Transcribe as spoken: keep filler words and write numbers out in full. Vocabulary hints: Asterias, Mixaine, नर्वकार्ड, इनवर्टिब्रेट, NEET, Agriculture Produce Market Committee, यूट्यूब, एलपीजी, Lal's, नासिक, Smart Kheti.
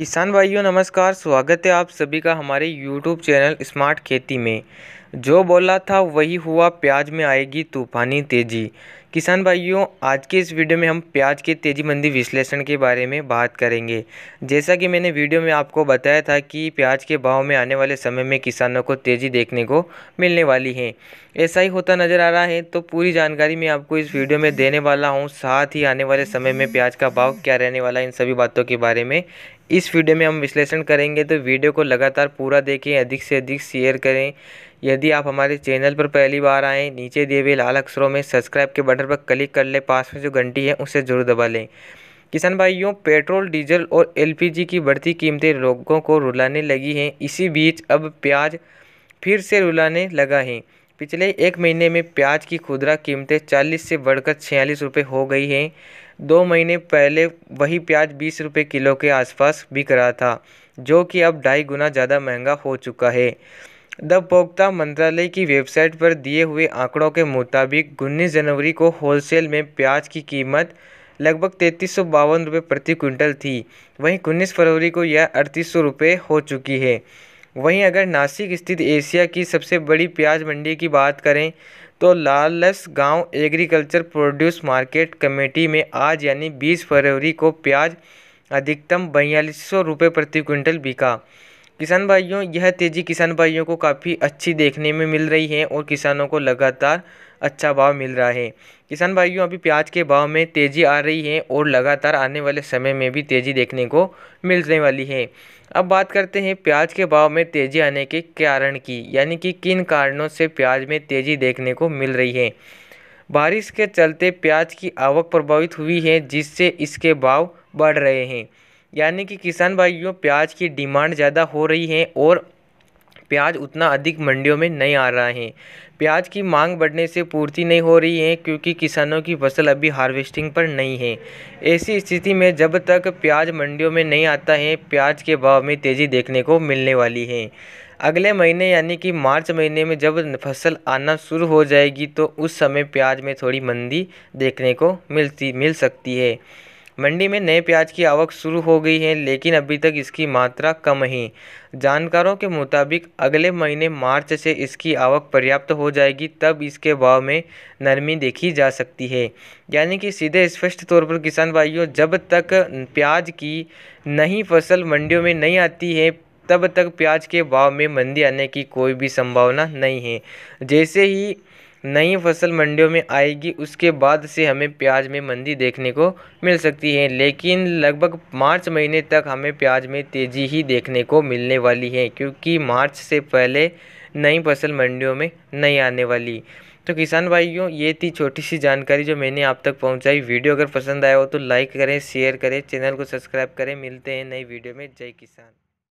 किसान भाइयों नमस्कार, स्वागत है आप सभी का हमारे यूट्यूब चैनल स्मार्ट खेती में। जो बोला था वही हुआ, प्याज में आएगी तूफ़ानी तेज़ी। किसान भाइयों, आज के इस वीडियो में हम प्याज के तेज़ी मंदी विश्लेषण के बारे में बात करेंगे। जैसा कि मैंने वीडियो में आपको बताया था कि प्याज के भाव में आने वाले समय में किसानों को तेज़ी देखने को मिलने वाली है, ऐसा ही होता नज़र आ रहा है। तो पूरी जानकारी मैं आपको इस वीडियो में देने वाला हूँ, साथ ही आने वाले समय में प्याज का भाव क्या रहने वाला है, इन सभी बातों के बारे में इस वीडियो में हम विश्लेषण करेंगे। तो वीडियो को लगातार पूरा देखें, अधिक से अधिक शेयर करें। यदि आप हमारे चैनल पर पहली बार आएँ, नीचे दिए हुए लाल अक्षरों में सब्सक्राइब के बटन पर क्लिक कर लें, पास में जो घंटी है उसे जरूर दबा लें। किसान भाइयों, पेट्रोल, डीजल और एलपीजी की बढ़ती कीमतें लोगों को रुलाने लगी हैं। इसी बीच अब प्याज फिर से रुलाने लगा है। पिछले एक महीने में प्याज की खुदरा कीमतें चालीस से बढ़कर छियालीस रुपये हो गई हैं। दो महीने पहले वही प्याज बीस रुपये किलो के आसपास बिक रहा था, जो कि अब ढाई गुना ज़्यादा महंगा हो चुका है। उपभोक्ता मंत्रालय की वेबसाइट पर दिए हुए आंकड़ों के मुताबिक उन्नीस जनवरी को होलसेल में प्याज की कीमत लगभग तैंतीस सौ बावन रुपये प्रति क्विंटल थी, वहीं उन्नीस फरवरी को यह अड़तीस सौ रुपये हो चुकी है। वहीं अगर नासिक स्थित एशिया की सबसे बड़ी प्याज मंडी की बात करें तो लालस गांव एग्रीकल्चर प्रोड्यूस मार्केट कमेटी में आज यानी बीस फरवरी को प्याज अधिकतम बयालीस सौ रुपये प्रति क्विंटल बिका। किसान भाइयों, यह तेज़ी किसान भाइयों को काफ़ी अच्छी देखने में मिल रही है और किसानों को लगातार अच्छा भाव मिल रहा है। किसान भाइयों, अभी प्याज के भाव में तेज़ी आ रही है और लगातार आने वाले समय में भी तेज़ी देखने को मिलने वाली है। अब बात करते हैं प्याज के भाव में तेज़ी आने के कारण की, यानी कि किन कारणों से प्याज में तेज़ी देखने को मिल रही है। बारिश के चलते प्याज की आवक प्रभावित हुई है, जिससे इसके भाव बढ़ रहे हैं। यानी कि किसान भाइयों, प्याज की डिमांड ज़्यादा हो रही है और प्याज उतना अधिक मंडियों में नहीं आ रहा है। प्याज की मांग बढ़ने से पूर्ति नहीं हो रही है, क्योंकि किसानों की फसल अभी हार्वेस्टिंग पर नहीं है। ऐसी स्थिति में जब तक प्याज मंडियों में नहीं आता है, प्याज के भाव में तेज़ी देखने को मिलने वाली है। अगले महीने यानी कि मार्च महीने में जब फसल आना शुरू हो जाएगी तो उस समय प्याज में थोड़ी मंदी देखने को मिलती मिल सकती है। मंडी में नए प्याज की आवक शुरू हो गई है, लेकिन अभी तक इसकी मात्रा कम है। जानकारों के मुताबिक अगले महीने मार्च से इसकी आवक पर्याप्त हो जाएगी, तब इसके भाव में नरमी देखी जा सकती है। यानी कि सीधे स्पष्ट तौर पर किसान भाइयों, जब तक प्याज की नई फसल मंडियों में नहीं आती है, तब तक प्याज के भाव में मंदी आने की कोई भी संभावना नहीं है। जैसे ही नई फसल मंडियों में आएगी, उसके बाद से हमें प्याज में मंदी देखने को मिल सकती है, लेकिन लगभग मार्च महीने तक हमें प्याज में तेज़ी ही देखने को मिलने वाली है, क्योंकि मार्च से पहले नई फसल मंडियों में नहीं आने वाली। तो किसान भाइयों, ये थी छोटी सी जानकारी जो मैंने आप तक पहुंचाई। वीडियो अगर पसंद आया हो तो लाइक करें, शेयर करें, चैनल को सब्सक्राइब करें। मिलते हैं नई वीडियो में। जय किसान।